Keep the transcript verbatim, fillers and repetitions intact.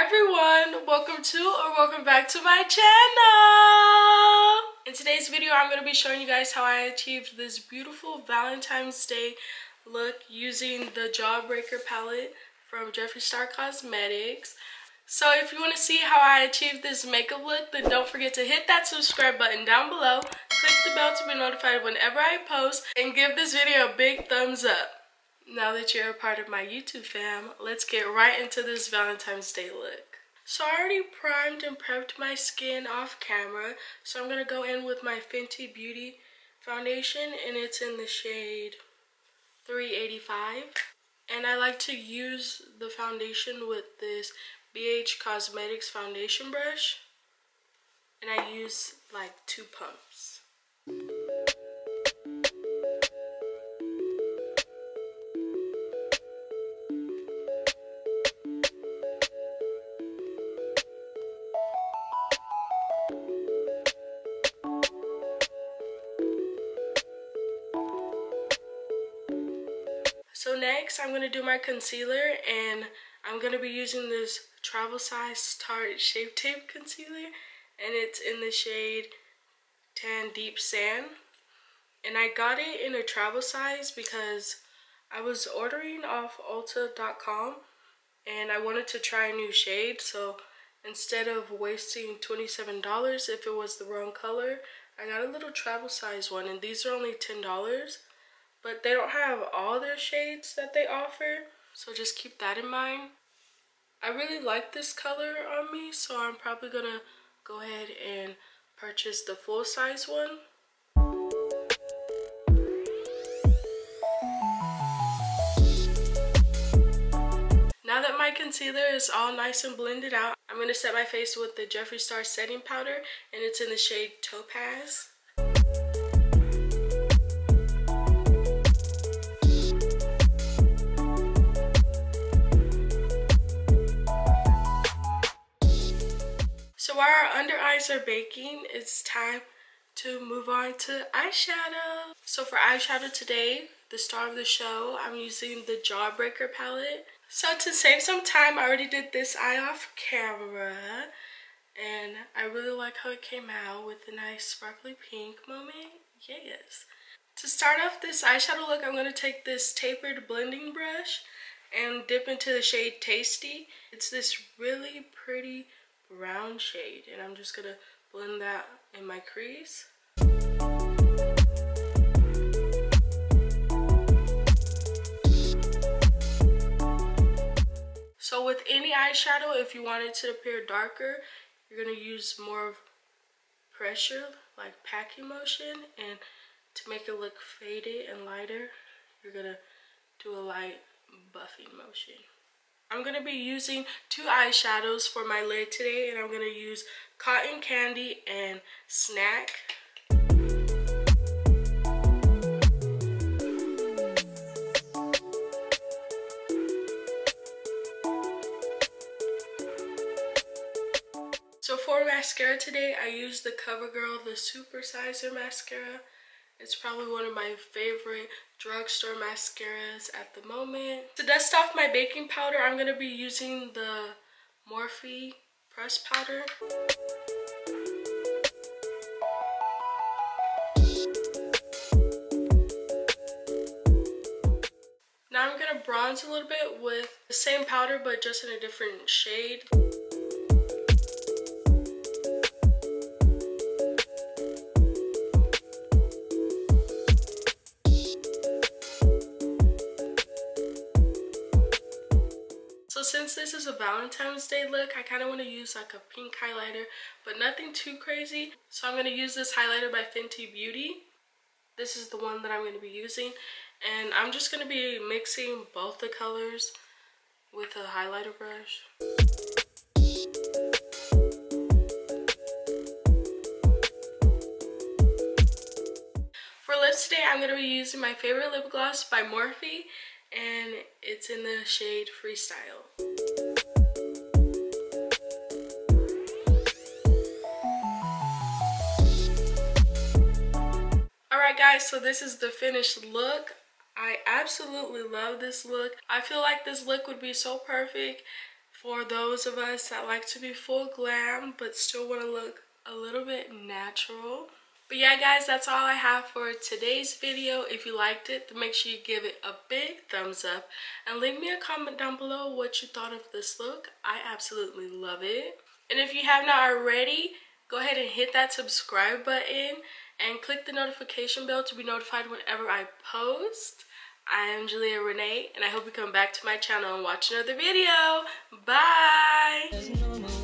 Hi everyone, welcome to or welcome back to my channel. In today's video I'm going to be showing you guys how I achieved this beautiful Valentine's Day look using the Jawbreaker palette from Jeffree Star Cosmetics. So if you want to see how I achieved this makeup look, then don't forget to hit that subscribe button down below, click the bell to be notified whenever I post, and give this video a big thumbs up. Now that you're a part of my YouTube fam, let's get right into this Valentine's Day look. So I already primed and prepped my skin off camera, so I'm going to go in with my Fenty Beauty foundation, and it's in the shade three eighty-five. And I like to use the foundation with this B H Cosmetics foundation brush, and I use like two pumps. So next, I'm going to do my concealer, and I'm going to be using this travel size Tarte Shape Tape Concealer, and it's in the shade Tan Deep Sand. And I got it in a travel size because I was ordering off Ulta dot com, and I wanted to try a new shade, so instead of wasting twenty-seven dollars if it was the wrong color, I got a little travel size one, and these are only ten dollars. But they don't have all their shades that they offer, so just keep that in mind. I really like this color on me, so I'm probably gonna go ahead and purchase the full size one. Now that my concealer is all nice and blended out, I'm gonna set my face with the Jeffree Star setting powder, and it's in the shade Topaz. So while our under eyes are baking, it's time to move on to eyeshadow. So for eyeshadow today, the star of the show, I'm using the Jawbreaker palette. So to save some time, I already did this eye off camera, and I really like how it came out with a nice sparkly pink moment. Yes. To start off this eyeshadow look, I'm going to take this tapered blending brush and dip into the shade Tasty. It's this really pretty brown shade, and I'm just gonna blend that in my crease. So with any eyeshadow, if you want it to appear darker, you're gonna use more of pressure, like packing motion, and to make it look faded and lighter, you're gonna do a light buffing motion. I'm going to be using two eyeshadows for my lid today, and I'm going to use Cotton Candy and Snack. So for mascara today, I used the CoverGirl, the Super Sizer mascara. It's probably one of my favorite drugstore mascaras at the moment. To dust off my baking powder, I'm going to be using the Morphe pressed powder. Now I'm going to bronze a little bit with the same powder, but just in a different shade. So since this is a Valentine's Day look, I kind of want to use like a pink highlighter, but nothing too crazy. So I'm going to use this highlighter by Fenty Beauty. This is the one that I'm going to be using. And I'm just going to be mixing both the colors with a highlighter brush. For lips today, I'm going to be using my favorite lip gloss by Morphe, and it's in the shade Freestyle. Alright guys, so this is the finished look. I absolutely love this look. I feel like this look would be so perfect for those of us that like to be full glam but still want to look a little bit natural. But yeah guys, that's all I have for today's video. If you liked it, then make sure you give it a big thumbs up and leave me a comment down below what you thought of this look. I absolutely love it. And if you have not already, go ahead and hit that subscribe button and click the notification bell to be notified whenever I post. I am Julia Renee, and I hope you come back to my channel and watch another video. Bye!